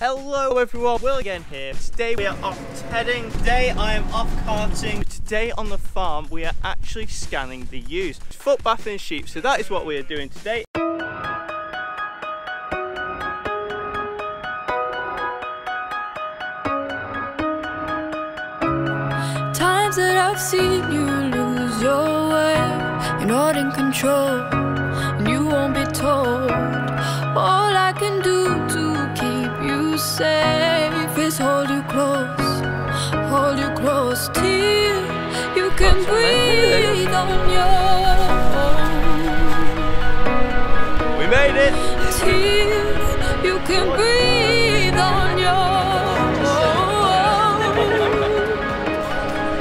Hello everyone, Will again here. Today we are off tedding. Today I am off carting. Today on the farm we are actually scanning the ewes. Foot bathing sheep, so that is what we are doing today. Times that I've seen you lose your way, you're not in control, and you won't be told. All I can do to keep you safe is hold you close till you can breathe on your own. We made it! Till you can breathe on your own.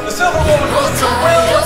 The silver woman goes to Will.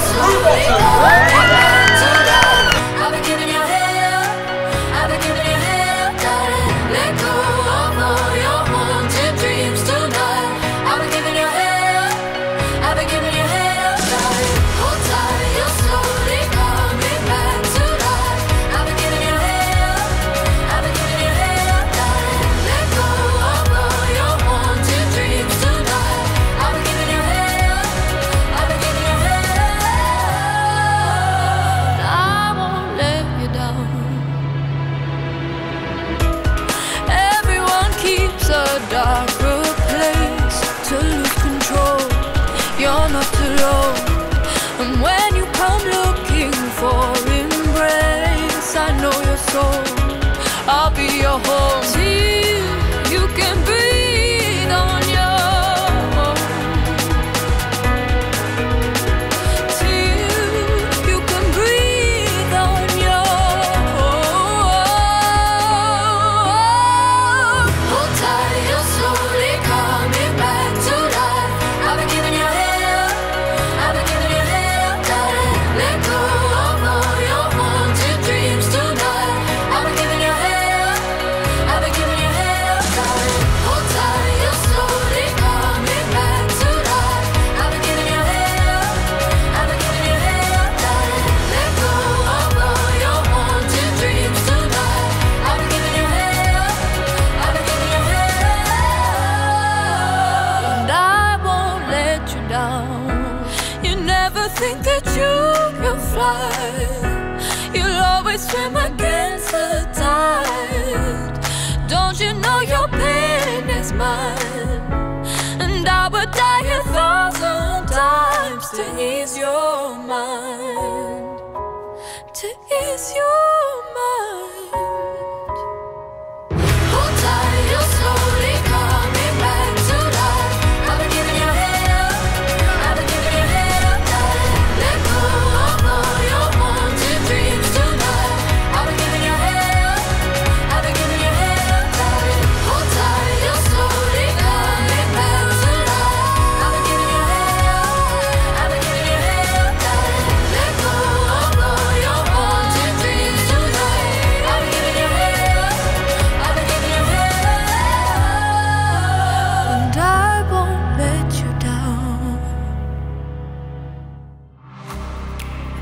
I'll be your home till you can breathe on your own. Till you can breathe on your own. Hold tight, you're slowly coming back to life. I've been giving you hell, I've been giving you hell, darling. Let go. You never think that you can fly. You'll always swim against the tide. Don't you know your pain is mine? And I would die 1,000 times to ease your mind. To ease your mind. Hold tight, you're slowly coming back to life. I've been giving you hell.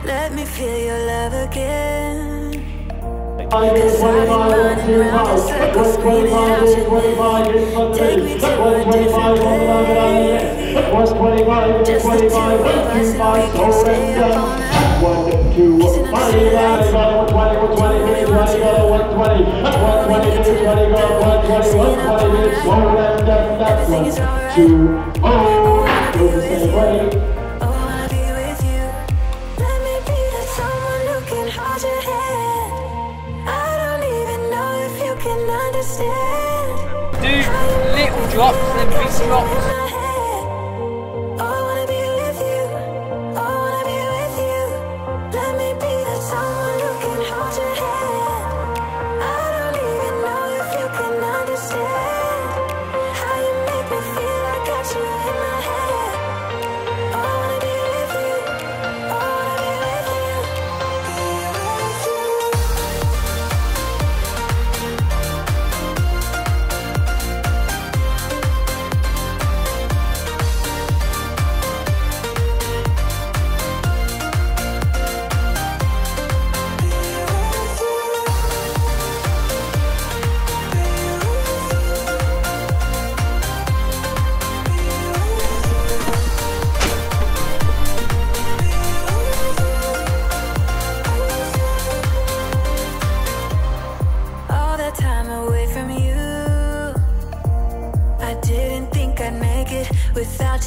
Let me feel your love again. Cause I've been running round in circles, screaming out your name. Take me to a different place, just the two of us, and we can stay up all night. Kissing on the streetlights, I want to do it. Drops and big drops.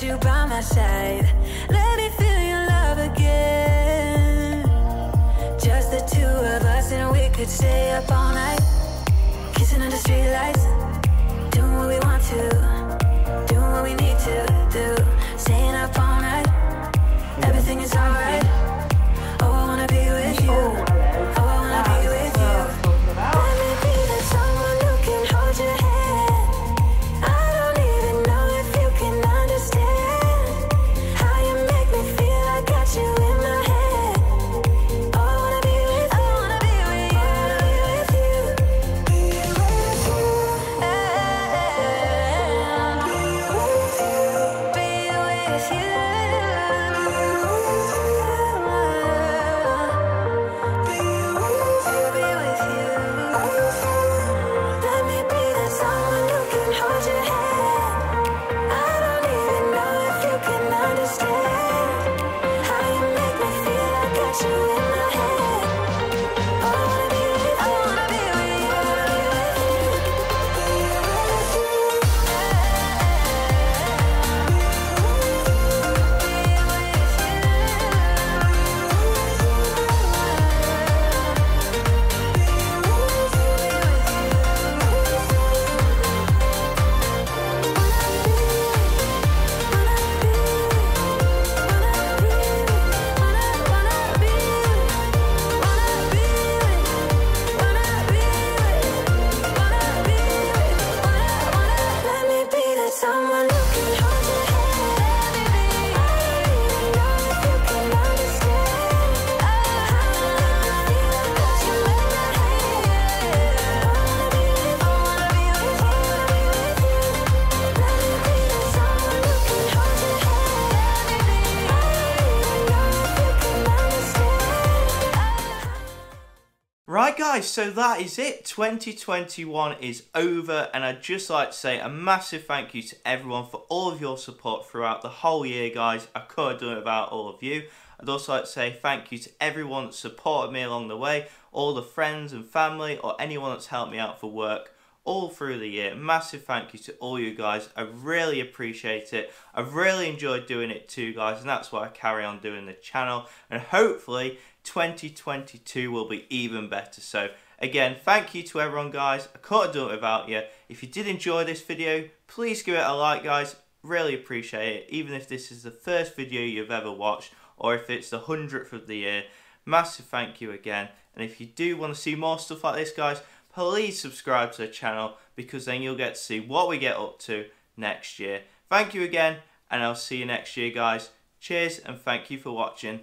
you by my side. Let me feel your love again. Just the two of us, and we could stay up all night, kissing under streetlights, doing what we want to, doing what we need to do, staying up all night. Everything is alright. Oh, I wanna be with you. Oh, I wanna be with you. Let me be the someone who can hold your hand. I don't even know if you can understand how you make me feel. I got you in my head. Oh, I wanna be with you. I wanna be with you. I wanna be with you. Be with you. Be with you. Be with you. Right guys, so that is it. 2021 is over, and I'd just like to say a massive thank you to everyone for all of your support throughout the whole year, guys. I could have done it without all of you. I'd also like to say thank you to everyone that supported me along the way, all the friends and family, or anyone that's helped me out for work all through the year. Massive thank you to all you guys. I really appreciate it. I've really enjoyed doing it too, guys, and that's why I carry on doing the channel, and hopefully 2022 will be even better. So again, thank you to everyone, guys. I couldn't do it without you. If you did enjoy this video, please give it a like, guys. Really appreciate it. Even if this is the first video you've ever watched, or if it's the 100th of the year, massive thank you again. And if you do want to see more stuff like this, guys, please subscribe to the channel, because then you'll get to see what we get up to next year. Thank you again, and I'll see you next year, guys. Cheers, and thank you for watching.